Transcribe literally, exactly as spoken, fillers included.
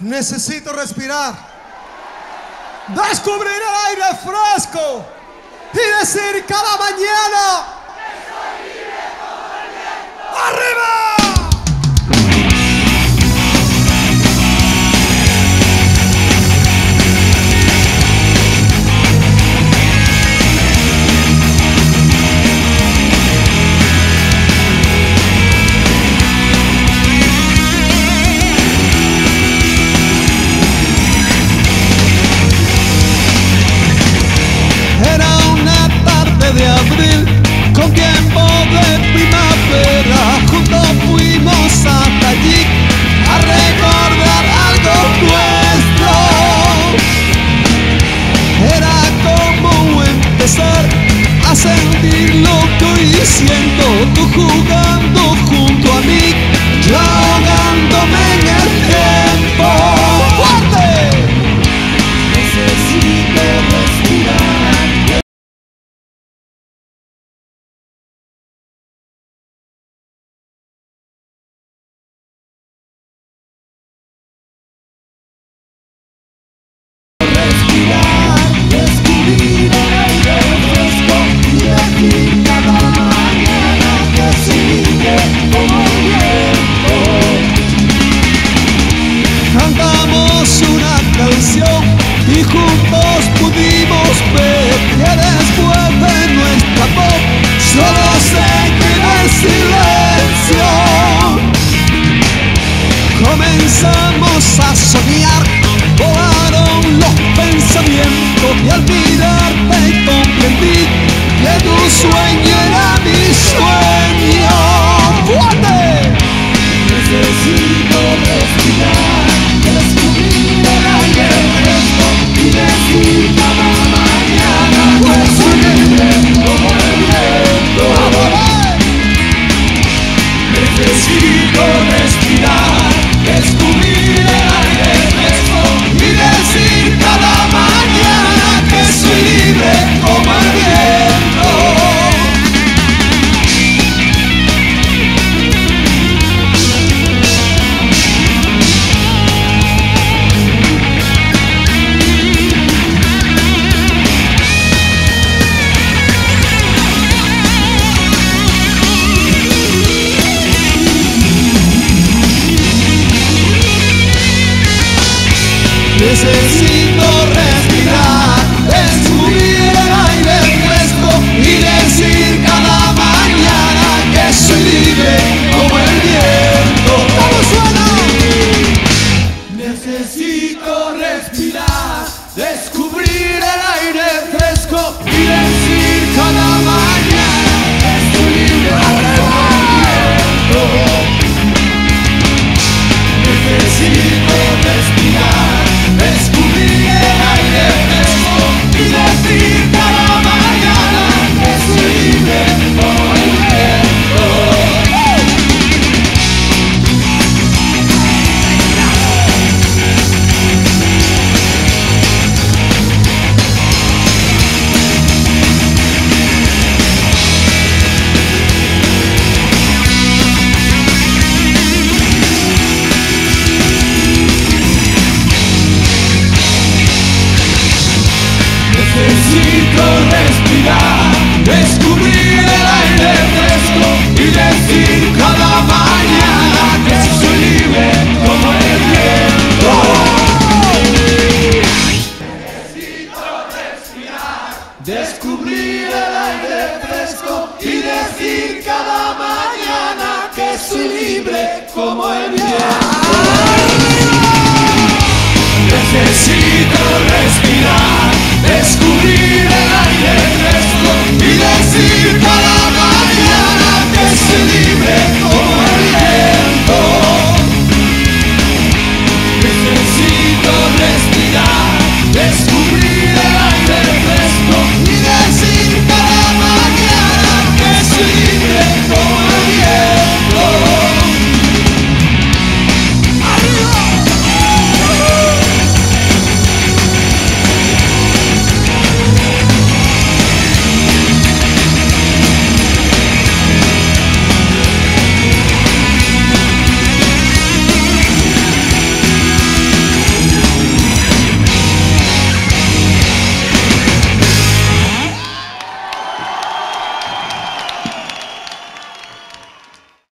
Necesito respirar. Descubrir el aire fresco y decir cada mañana: con tiempo de primavera, juntos fuimos hasta allí a recordar algo nuestro. Era como empezar a sentir lo que hoy siento, tú jugando junto a mí, yo ahogándome en el tiempo. ¡Fuerte! Necesito respirar. Y juntos pudimos ver que después de nuestra voz solo se queda el silencio. Comenzamos a soñar, volaron los pensamientos, y al mirarte comprendí que tu sueño era mi sueño. ¡Fuerte! Necesito respirar. Necesito respirar, descubrir el aire fresco y decir cada mañana que soy libre como el necesito.